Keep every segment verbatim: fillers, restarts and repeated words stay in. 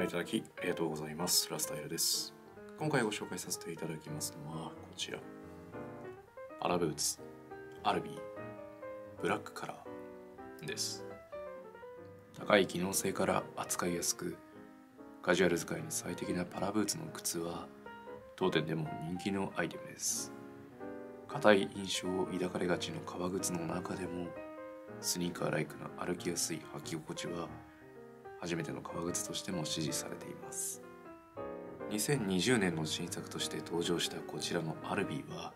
覧いただきありがとうございます。ラスタイルです。今回ご紹介させていただきますのはこちら。アラブーツ、アルビー、ブラックカラーです。高い機能性から扱いやすく、カジュアル使いに最適なパラブーツの靴は、当店でも人気のアイテムです。硬い印象を抱かれがちの革靴の中でも、スニーカーライクの歩きやすい履き心地は初めての革靴としても支持されています。にせんにじゅうねんの新作として登場したこちらのアルビーは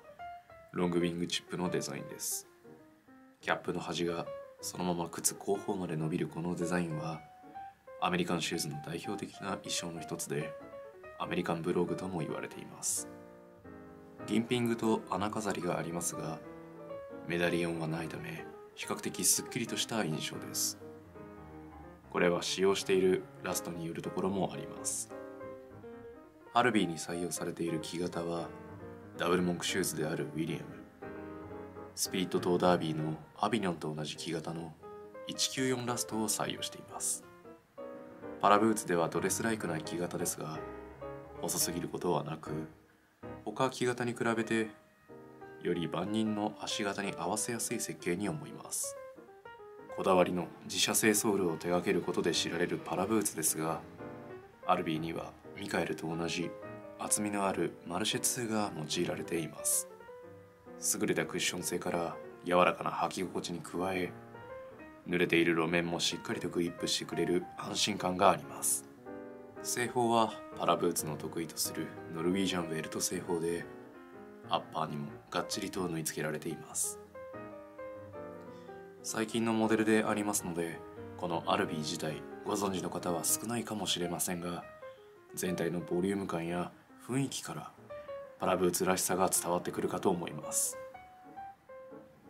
ロングウィングチップのデザインです。キャップの端がそのまま靴後方まで伸びるこのデザインはアメリカンシューズの代表的な衣装の一つで、アメリカンブログとも言われています。ギンピングと穴飾りがありますが、メダリオンはないため比較的すっきりとした印象です。これは使用しているラストによるところもあります。アルビーに採用されている木型はダブルモンクシューズであるウィリアム、スピリット島ダービーのアビニョンと同じ木型のいちきゅうよんラストを採用しています。パラブーツではドレスライクな木型ですが、細すぎることはなく、他木型に比べてより万人の足型に合わせやすい設計に思います。こだわりの自社製ソールを手掛けることで知られるパラブーツですが、アルビーにはミカエルと同じ厚みのあるマルシェツーが用いられています。優れたクッション性から柔らかな履き心地に加え、濡れている路面もしっかりとグリップしてくれる安心感があります。製法はパラブーツの得意とするノルウィージャンウェルト製法で、アッパーにもがっちりと縫い付けられています。最近のモデルでありますので、このアルビー自体ご存知の方は少ないかもしれませんが、全体のボリューム感や雰囲気からパラブーツらしさが伝わってくるかと思います。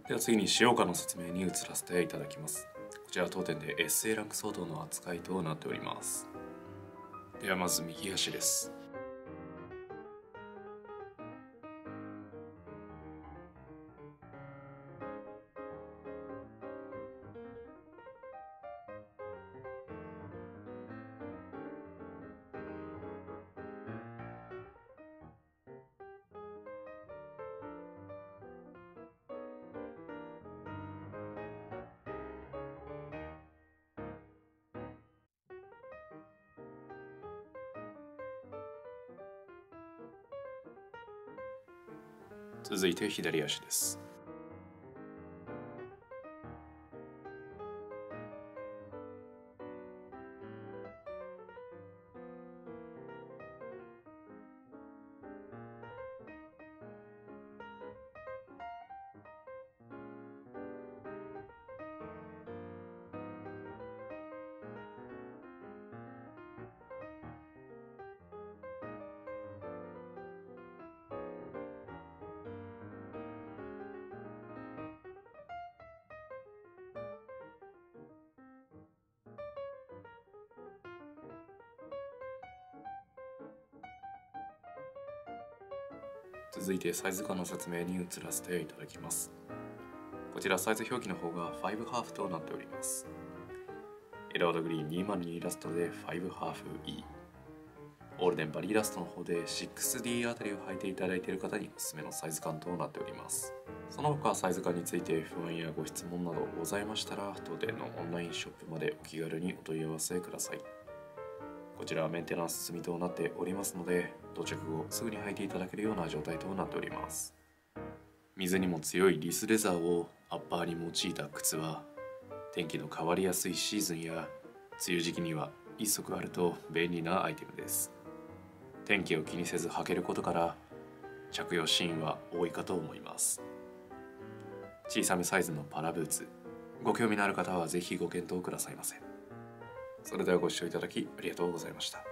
では次に使用感の説明に移らせていただきます。こちらは当店で エスエー ランク相当の扱いとなっております。ではまず右足です。続いて左足です。続いてサイズ感の説明に移らせていただきます。こちらサイズ表記の方がごハーフとなっております。エラードグリーンにまるにラストでごハーフ E、 オールデンバリーラストの方で ろくディー あたりを履いていただいている方におすすめのサイズ感となっております。その他サイズ感について不安やご質問などございましたら、当店のオンラインショップまでお気軽にお問い合わせください。こちらはメンテナンス済みとなっておりますので、到着後すぐに履いていただけるような状態となっております。水にも強いリスレザーをアッパーに用いた靴は、天気の変わりやすいシーズンや梅雨時期には一足あると便利なアイテムです。天気を気にせず履けることから着用シーンは多いかと思います。小さめサイズのパラブーツ、ご興味のある方はぜひご検討くださいませ。それではご視聴いただきありがとうございました。